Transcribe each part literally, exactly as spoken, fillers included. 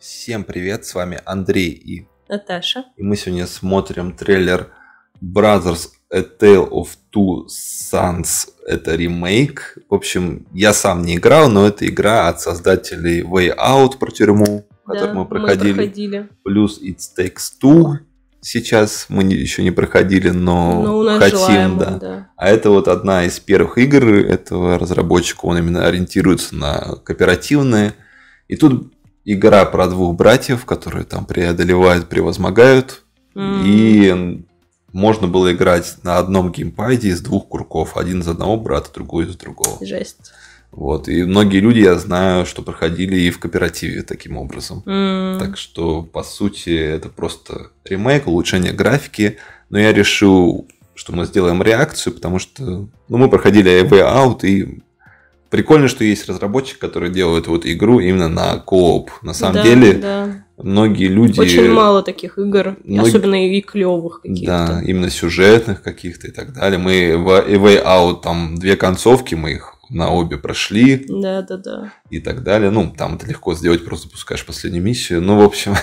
Всем привет, с вами Андрей и Наташа. И мы сегодня смотрим трейлер Brothers: A Tale of Two Sons. Это ремейк. В общем, я сам не играл, но это игра от создателей Way Out про тюрьму, которую да, мы, проходили. мы проходили. Плюс It Takes Two. Сейчас мы не, еще не проходили, но, но у нас хотим. Желаем, да. Да. А это вот одна из первых игр этого разработчика. Он именно ориентируется на кооперативные. И тут игра про двух братьев, которые там преодолевают, превозмогают. Mm-hmm. И можно было играть на одном геймпаде из двух курков. Один из одного брата, другой из другого. Жесть. Вот. И многие люди, я знаю, что проходили и в кооперативе таким образом. Mm. Так что, по сути, это просто ремейк, улучшение графики. Но я решил, что мы сделаем реакцию, потому что ну, мы проходили Way Out, и прикольно, что есть разработчик, который делает вот игру именно на кооп. На самом да, деле, да. многие люди... Очень мало таких игр, Мног... особенно и клевых каких-то. Да, именно сюжетных каких-то и так далее. Мы в Way Out, там две концовки, мы их... на обе прошли. Да, да, да. И так далее. Ну, там это легко сделать, просто пускаешь последнюю миссию. Ну, в общем...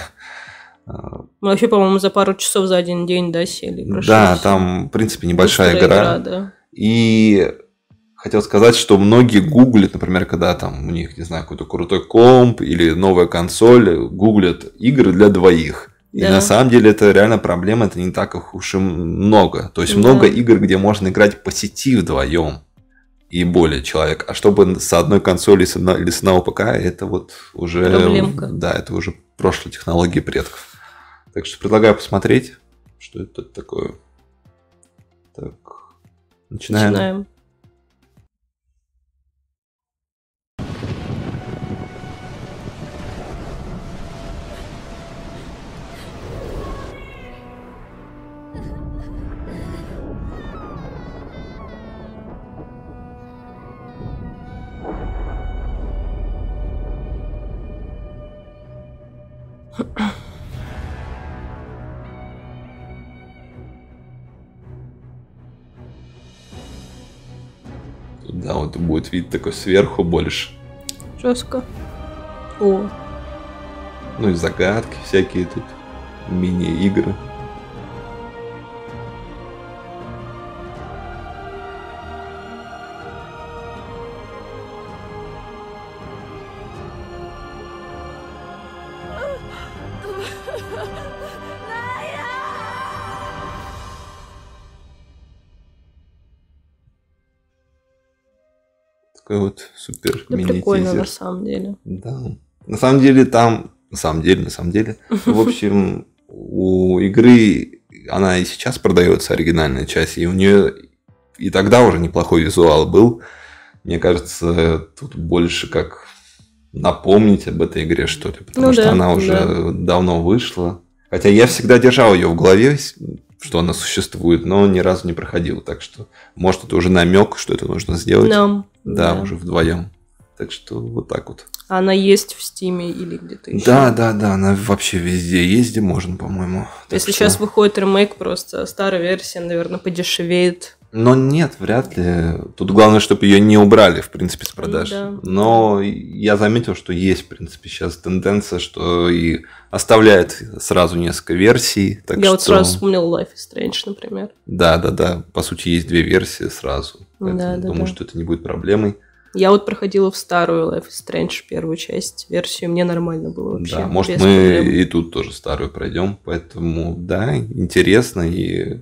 Мы вообще, по-моему, за пару часов за один день, да, сели. Да, все. Там, в принципе, небольшая Быстрая игра. игра да. И хотел сказать, что многие гуглят, например, когда там у них, не знаю, какой-то крутой комп или новая консоль, гуглят игры для двоих. И да. на самом деле это реально проблема, это не так уж и много. То есть да. много игр, где можно играть по сети вдвоем. И более человек. А чтобы с одной консоли или с одного ПК, это вот уже... Проблемка. Да, это уже прошлые технологии предков. Так что предлагаю посмотреть, что это такое. Так, начинаем. Начинаем. Да, вот будет вид такой сверху больше. Жестко. О. Ну и загадки всякие тут, мини-игры. Такой вот супер мини-тизер. Прикольно, на самом деле. Да. На самом деле там... На самом деле, на самом деле. В общем, у игры... Она и сейчас продается, оригинальная часть. И у нее... И тогда уже неплохой визуал был. Мне кажется, тут больше как напомнить об этой игре, что ли. Потому ну, что да, она уже да. давно вышла. Хотя я всегда держал ее в голове, что она существует, но ни разу не проходил. Так что, может, это уже намек, что это нужно сделать. Нам. Да, да, уже вдвоем. Так что вот так вот. Она есть в Стиме или где-то еще? Да, да, да, она вообще везде есть, где можно, по-моему. Если что... сейчас выходит ремейк, просто старая версия, наверное, подешевеет. Но нет, вряд ли. Тут главное, чтобы ее не убрали, в принципе, с продаж. Да. Но я заметил, что есть, в принципе, сейчас тенденция, что и оставляет сразу несколько версий. Так я что... вот сразу вспомнил Life is Strange, например. Да, да, да. По сути, есть две версии сразу. Поэтому да, да, думаю, да. что это не будет проблемой. Я вот проходила в старую Life is Strange первую часть, версию, мне нормально было вообще. Да, может, мы проблем. И тут тоже старую пройдем. Поэтому, да, интересно и...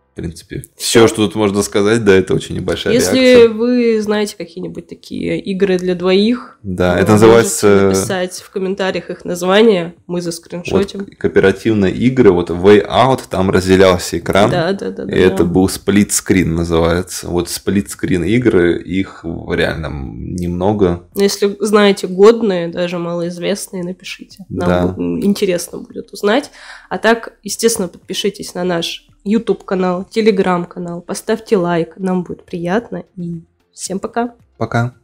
В принципе, все, что тут можно сказать, да, это очень небольшая Если реакция. Если вы знаете какие-нибудь такие игры для двоих, да, это называется... написать в комментариях их название, мы заскриншотим. Вот кооперативные игры, вот Way Out, там разделялся экран, да, да, да, и да. это был сплитскрин называется. Вот сплитскрин игры, их реально немного. Если знаете годные, даже малоизвестные, напишите, нам да. интересно будет узнать. А так, естественно, подпишитесь на наш YouTube-канал, Telegram-канал. Поставьте лайк, нам будет приятно. И всем пока. Пока.